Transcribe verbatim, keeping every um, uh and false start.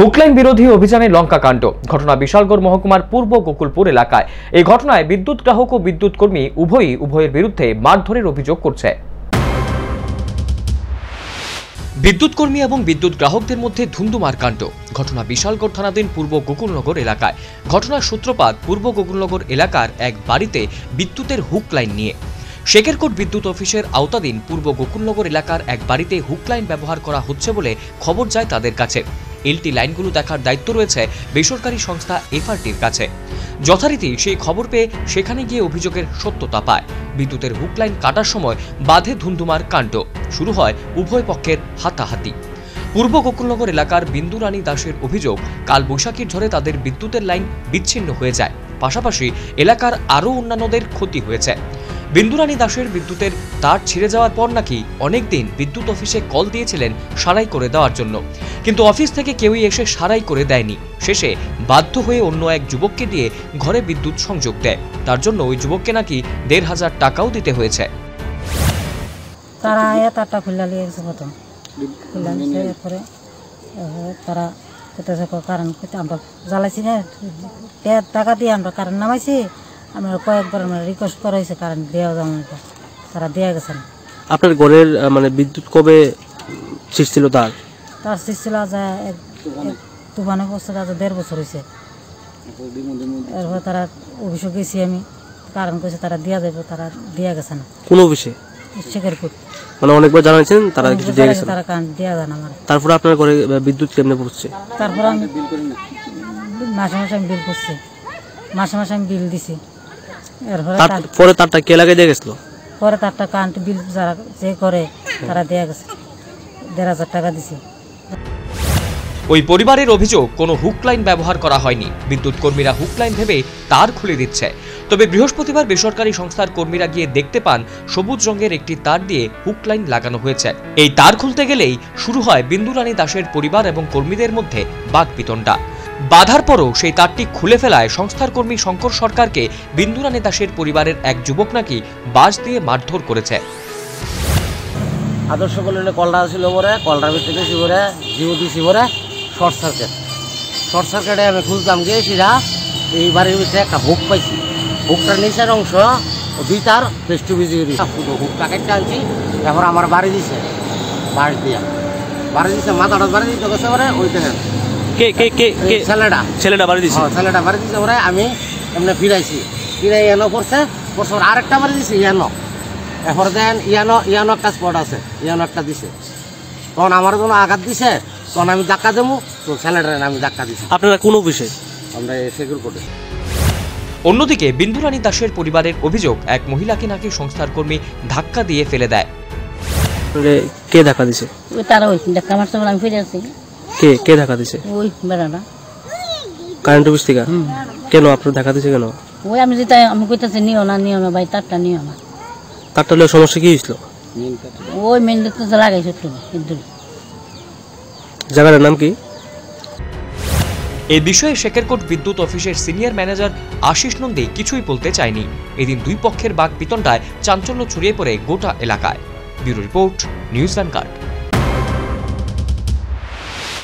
হুকলাইন বিরোধী অভিযানে লঙ্কা কাণ্ড। ঘটনা বিশালগড় মহকুমার পূর্ব গোকুলপুর এলাকায়। এই ঘটনায় বিদ্যুৎ গ্রাহক ও বিদ্যুৎ কর্মী উভয়ই উভয়ের বিরুদ্ধে মারধরের অভিযোগ করছে। বিদ্যুৎ কর্মী এবং বিদ্যুৎ গ্রাহকদের মধ্যে ধুমধুমার কাণ্ড। ঘটনা বিশালগড় থানাধীন পূর্ব গোকুলনগর এলাকায়। ঘটনার সূত্রপাত পূর্ব গোকুলনগর এলাকার এক বাড়িতে বিদ্যুতের হুক লাইন নিয়ে। শেকেরকোট বিদ্যুৎ অফিসের আওতাধীন পূর্ব গোকুলনগর এলাকার এক বাড়িতে হুক লাইন ব্যবহার করা হচ্ছে বলে খবর যায় তাদের কাছে। এলটি লাইনগুলো দেখার দায়িত্ব রয়েছে বেসরকারি সংস্থা এফআরটির কাছে। যথারীতি সেই খবর পেয়ে সেখানে গিয়ে অভিযোগের সত্যতা পায়। বিদ্যুতের হুক লাইন কাটার সময় বাঁধে ধুমধুমার কাণ্ড। শুরু হয় উভয় পক্ষের হাতাহাতি। পূর্ব গোকুলনগর এলাকার বিন্দু রানী দাসের অভিযোগ, কাল বৈশাখীর ঝড়ে তাদের বিদ্যুতের লাইন বিচ্ছিন্ন হয়ে যায়, পাশাপাশি এলাকার আরও অন্যান্যদের ক্ষতি হয়েছে। বিন্দুরানী দাসের বিদ্যুতের তার ছিঁড়ে যাওয়ার পর নাকি অনেকদিন বিদ্যুৎ অফিসে কল দিয়েছিলেন সারাই করে দেওয়ার জন্য, কিন্তু অফিস থেকে কেউই এসে সারাই করে দেয়নি। শেষে বাধ্য হয়ে অন্য এক যুবককে দিয়ে ঘরে বিদ্যুৎ সংযোগ দেয়। তার জন্য ওই যুবককে নাকি দেড় হাজার টাকাও দিতে হয়েছে। তারা তারটা খুলে নিয়েছে, প্রথম খুলে নিয়েছে, এরপরে তারা কারণ আমরা জ্বালাইছি না, টাকা দিয়ে আমরা কারণ নামাইছি। আমরা কয়েকবার আমরা রিকোয়েস্ট করা হয়েছে কারেন্ট দেওয়া যাবে না, তারা দেওয়া গেছে না। আপনার ঘরের মানে বিদ্যুৎ কবে ছিঁড়ছিল? তার তার ছিঁড়ছিল যায় এক তুফানে বছর, আজ দেড় বছর হয়েছে। এরপর তারা অভিযোগ গেছি আমি, কারণ কইছে তারা দেওয়া যাবে, তারা দেওয়া গেছে না। কোন অভিষে? শেখেরকুট। মানে অনেকবার জানাইছেন, তারা কিছু দেওয়া গেছে, তারা কারেন্ট দেওয়া যায় না। তারপর আপনার ঘরে বিদ্যুৎ কেমনে পড়ছে? তারপর আমি বিল করি না, মাসে মাসে আমি বিল করছি, মাসে মাসে আমি বিল দিছি। পরে তারটা কে লাগিয়ে দিয়ে গেছিল? পরে তারটা কারেন্ট বিল যারা যে করে তারা দেয়া গেছে, দেড় হাজার টাকা দিছে। ওই পরিবারের অভিযোগ, কোনো হুক লাইন ব্যবহার করা হয়নি, বিদ্যুৎ কর্মীরা হুক লাইন ভেবে তার খুলে দিচ্ছে। তবে বৃহস্পতিবার বেসরকারি সংস্থার কর্মীরা গিয়ে দেখতে পান সবুজ রঙের একটি তার দিয়ে হুক লাইন লাগানো হয়েছে। এই তার খুলতে গেলেই শুরু হয় বিন্দুরানী দাসের পরিবার এবং কর্মীদের মধ্যে বাকবিতণ্ডা। বাধার পরও সেই তারটি খুলে ফেলায় সংস্থার কর্মী শঙ্কর সরকারকে বিন্দুরানী দাসের পরিবারের এক যুবক নাকি বাঁশ দিয়ে মারধর করেছে। আদর্শ কলোনি কলরা ছিল পরে, কলরার ভিতরে শিবরে জিও দিছি পরে শর্ট সার্কিট। শর্ট সার্কিটে আমি খুঁজলাম যে সেটা এই বাড়ির ভিতরে একটা হুক পাইছি, হুকটার নিচের অংশ দুই তার পেস্টু বিজি হুকটা কেটে আনছি। তারপর আমার বাড়ি দিছে, বাঁশ দিয়া বাড়ি দিছে, মাথাটা বাড়ি দিতে গেছে পরে। ওই দেখেন কে কে কে কে ছেলেটা ছেলেটা বাড়ি দিছে, ছেলেটা বাড়ি দিছে ওরা। আমি এমনি ফিরাইছি, ফিরাই এনো পড়ছে, পরশু আরেকটা বাড়ি দিছে ইয়ানো। এরপর দেন ইয়ানো ইয়ানো একটা স্পট আছে, ইয়ানো একটা দিছে। তখন আমার জন্য আঘাত দিছে, তখন আমি ধাক্কা দেবো, তো ছেলেটার আমি ধাক্কা দিছি। আপনারা কোনো বিষয়? আমরা সেগুল কোর্টে। অন্যদিকে বিন্দুরানী দাসের পরিবারের অভিযোগ, এক মহিলাকে নাকি সংস্থার কর্মী ধাক্কা দিয়ে ফেলে দেয়। কে ধাক্কা দিছে? তারা ওই ধাক্কা মারছে, আমি ফিরে আসছি। কে কে ধাক্কা দিছে? ওই বেড়াটা কারেন্ট অফিস থেকে। কেন আপনার ধাক্কা দিছে কেন? ওই আমি যেটা আমি কইতাছি নিও না, নিও না ভাই, তারটা নিও না। তারটা লয়ে সমস্যা কি হইছিল? ওই মেন তো লাগাইছো তুমি, কিন্তু জায়গাটার নাম কি? এই বিষয়ে শেকেরকোট বিদ্যুৎ অফিসের সিনিয়র ম্যানেজার আশিস নন্দী কিছুই বলতে চায়নি। এদিন দুই পক্ষের বাকবিতণ্ডায় চাঞ্চল্য ছড়িয়ে পড়ে গোটা এলাকায়। Bureau report, news and guard.